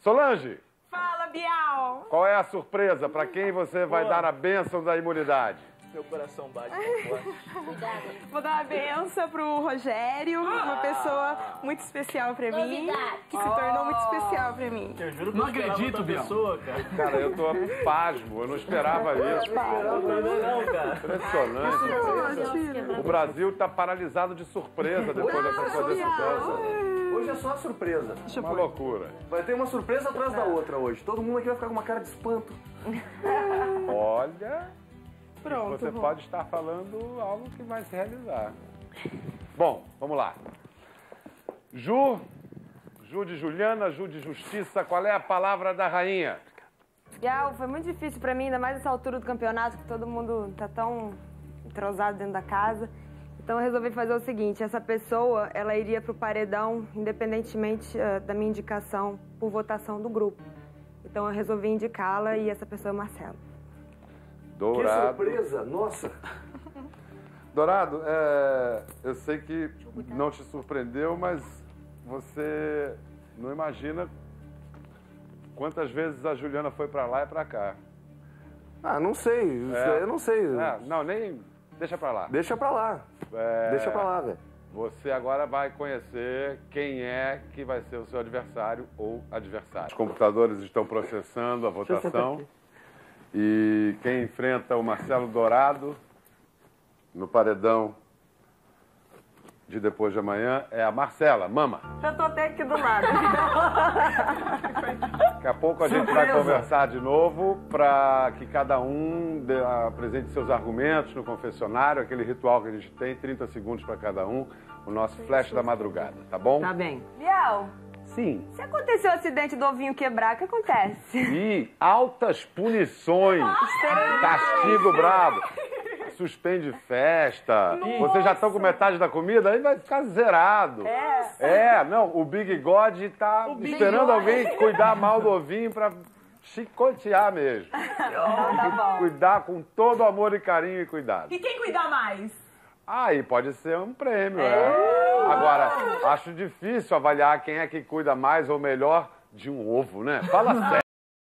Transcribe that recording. Solange! Fala, Bial! Qual é a surpresa? Para quem você vai dar a bênção da imunidade? Meu coração bate forte. Vou dar uma benção pro Rogério, uma pessoa muito especial pra mim. Que se tornou muito especial pra mim. Eu juro que não acredito, pessoa, cara. Cara, eu tô pasmo, eu não esperava isso. Não, cara. Impressionante. O Brasil tá paralisado de surpresa depois dessa sua decisão. Hoje é só surpresa. Uma loucura. Vai ter uma surpresa atrás da outra hoje. Todo mundo aqui vai ficar com uma cara de espanto. Olha... Pronto, você pode estar falando algo que vai se realizar. Bom, vamos lá. Ju de Juliana, Ju de Justiça, qual é a palavra da rainha? Bial, foi muito difícil pra mim, ainda mais nessa altura do campeonato, que todo mundo tá tão entrosado dentro da casa. Então eu resolvi fazer o seguinte, essa pessoa, ela iria pro paredão, independentemente da minha indicação, por votação do grupo. Então eu resolvi indicá-la e essa pessoa é Marcela. Dourado. Que surpresa, nossa! Dourado, eu sei que não te surpreendeu, mas você não imagina quantas vezes a Juliana foi pra lá e pra cá. Ah, não sei, eu não sei. Não, nem... Deixa pra lá. Deixa pra lá, deixa pra lá, velho. Você agora vai conhecer quem é que vai ser o seu adversário ou adversário. Os computadores estão processando a votação. E quem enfrenta o Marcelo Dourado no paredão de depois de amanhã é a Marcela. Mama! Já tô até aqui do lado. Daqui a pouco a gente vai conversar de novo para que cada um apresente seus argumentos no confessionário, aquele ritual que a gente tem, 30 segundos para cada um, o nosso flash da madrugada, tá bom? Tá bem. Bial! Sim. Se aconteceu o acidente do ovinho quebrar, o que acontece? Ih, altas punições, castigo brabo, suspende festa, vocês já estão com metade da comida, aí vai ficar zerado. Não, o Big God tá esperando alguém cuidar mal do ovinho pra chicotear mesmo. Tá bom. Cuidar com todo amor e carinho e cuidado. E quem cuidar mais? Aí pode ser um prêmio, Agora, acho difícil avaliar quem é que cuida mais ou melhor de um ovo, né? Fala sério.